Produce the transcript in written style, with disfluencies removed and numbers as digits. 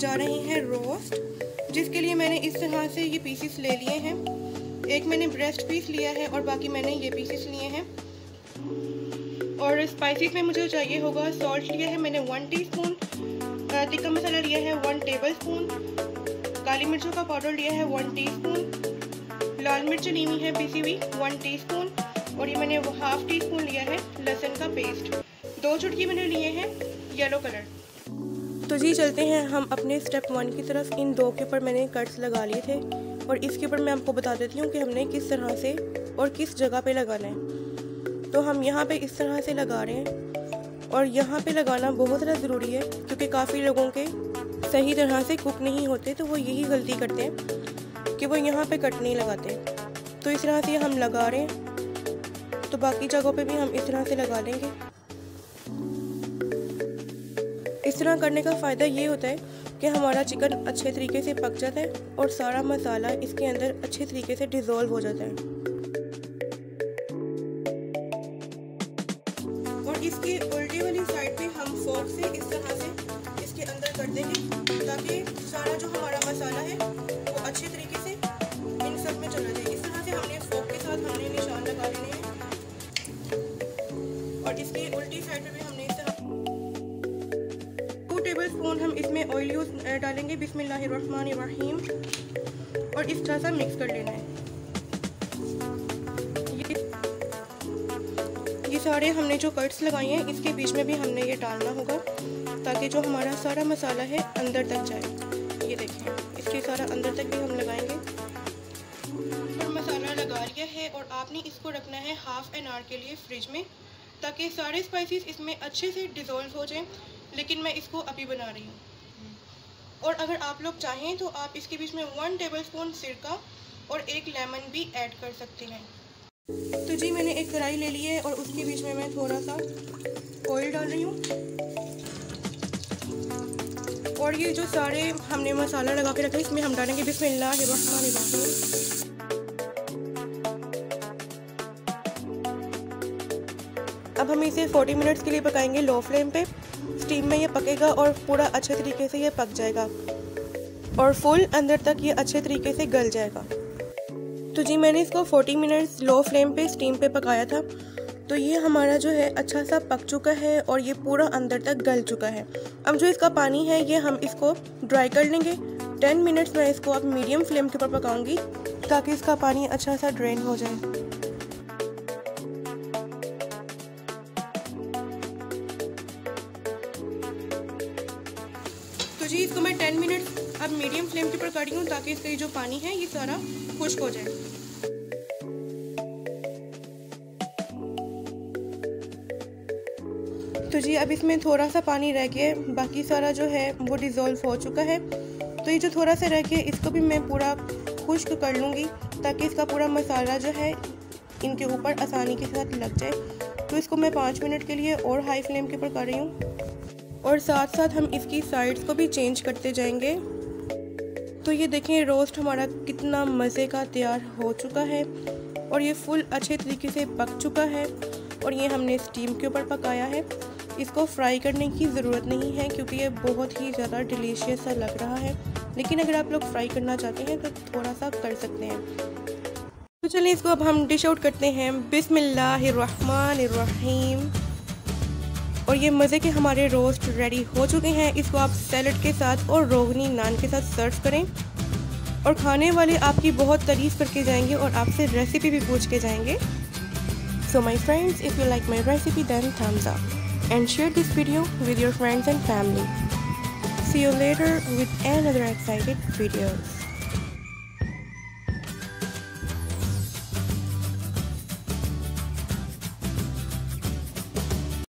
जा रही हैं रोस्ट, जिसके लिए मैंने इस तरह से ये पीसेस ले लिए हैं। एक मैंने ब्रेस्ट पीस लिया है और बाकी मैंने ये पीसेस लिए हैं। और स्पाइसेस में मुझे चाहिए होगा सॉल्ट लिया है मैंने 1 टीस्पून, टिक्का मसाला लिया है 1 टेबलस्पून, काली मिर्चों का पाउडर लिया है 1 टीस्पून, लाल मिर्च ली हुई है पीसी हुई 1 टीस्पून, और ये मैंने 1/2 टीस्पून लिया है लहसुन का पेस्ट। 2 चुटकी मैंने लिए हैं येलो कलर। तो जी चलते हैं हम अपने स्टेप 1 की तरफ। इन 2 के ऊपर मैंने कट्स लगा लिए थे और इसके ऊपर मैं आपको बता देती हूँ कि हमने किस तरह से और किस जगह पे लगाना है। तो हम यहाँ पे इस तरह से लगा रहे हैं और यहाँ पे लगाना बहुत ज़्यादा ज़रूरी है, क्योंकि काफ़ी लोगों के सही तरह से कुक नहीं होते तो वो यही गलती करते हैं कि वो यहाँ पर कट नहीं लगाते। तो इस तरह से हम लगा रहे हैं, तो बाकी जगहों पर भी हम इस तरह से लगा लेंगे। इस तरह करने का फ़ायदा ये होता है कि हमारा चिकन अच्छे तरीके से पक जाता है और सारा मसाला इसके अंदर अच्छे तरीके से डिज़ोल्व हो जाता है। और इसकी उल्टी वाली साइड पे हम फोर्क से इस तरह से इसके अंदर कर देंगे, ताकि सारा जो हमारा मसाला है वो अच्छे तरीके से इन सब में चला जाए। इस तरह से हमने फोर्क के साथ हमने निशान लगा लेने हैं। और इसकी उल्टी साइड पर भी हमने इस तरह 2 टेबलस्पून हम इसमें ऑयल यूज़ डालेंगे, बिस्मिल्लाहिर्रहमानिर्रहीम, और इस तरह से मिक्स कर लेना है। ये सारे हमने जो कट्स लगाए हैं इसके बीच में भी हमने ये डालना होगा, ताकि जो हमारा सारा मसाला है अंदर तक जाए। ये देखें, इसके सारा अंदर तक भी हम लगाएंगे। और मसाला लगा लिया है और आपने इसको रखना है ½ एन आवर के लिए फ्रिज में, ताकि सारे स्पाइसेस इसमें अच्छे से डिज़ोल्व हो जाएं। लेकिन मैं इसको अभी बना रही हूँ। और अगर आप लोग चाहें तो आप इसके बीच में 1 टेबलस्पून सिरका और 1 लेमन भी ऐड कर सकते हैं। तो जी मैंने एक कढ़ाई ले ली है और उसके बीच में मैं थोड़ा सा ऑयल डाल रही हूँ। और ये जो सारे हमने मसाला लगा के रखा है इसमें हम डालेंगे बिस्मिल्लाहिर्रहमानिर्रहीम। अब हम इसे 40 मिनट्स के लिए पकाएंगे लो फ्लेम पे। स्टीम में ये पकेगा और पूरा अच्छे तरीके से ये पक जाएगा और फुल अंदर तक ये अच्छे तरीके से गल जाएगा। तो जी मैंने इसको 40 मिनट्स लो फ्लेम पे स्टीम पे पकाया था। तो ये हमारा जो है अच्छा सा पक चुका है और ये पूरा अंदर तक गल चुका है। अब जो इसका पानी है ये हम इसको ड्राई कर लेंगे। 10 मिनट्स में इसको अब मीडियम फ्लेम के ऊपर पकाऊँगी, ताकि इसका पानी अच्छा सा ड्रेन हो जाए। जी इसको मैं 10 मिनट अब मीडियम फ्लेम के ऊपर कर रही हूँ, ताकि इसका जो पानी है ये सारा खुश्क हो जाए। तो जी अब इसमें थोड़ा सा पानी रह गया है, बाकी सारा जो है वो डिज़ोल्व हो चुका है। तो ये जो थोड़ा सा रह गया है इसको भी मैं पूरा खुश्क कर लूँगी, ताकि इसका पूरा मसाला जो है इनके ऊपर आसानी के साथ लग जाए। तो इसको मैं 5 मिनट के लिए और हाई फ्लेम के ऊपर कर रही हूँ, और साथ साथ हम इसकी साइड्स को भी चेंज करते जाएंगे। तो ये देखें रोस्ट हमारा कितना मज़े का तैयार हो चुका है और ये फुल अच्छे तरीके से पक चुका है। और ये हमने स्टीम के ऊपर पकाया है, इसको फ्राई करने की ज़रूरत नहीं है, क्योंकि ये बहुत ही ज़्यादा डिलीशियस सा लग रहा है। लेकिन अगर आप लोग फ्राई करना चाहते हैं तो थोड़ा सा कर सकते हैं। तो चलिए इसको अब हम डिश आउट करते हैं बिस्मिल्लाहिर्रहमानिर्रहीम। और ये मज़े के हमारे रोस्ट रेडी हो चुके हैं। इसको आप सैलड के साथ और रोगनी नान के साथ सर्व करें, और खाने वाले आपकी बहुत तारीफ़ करके जाएंगे और आपसे रेसिपी भी पूछ के जाएंगे। So my friends, if you like my recipe then thumbs up and share this video with your friends and family. See you later with another exciting video.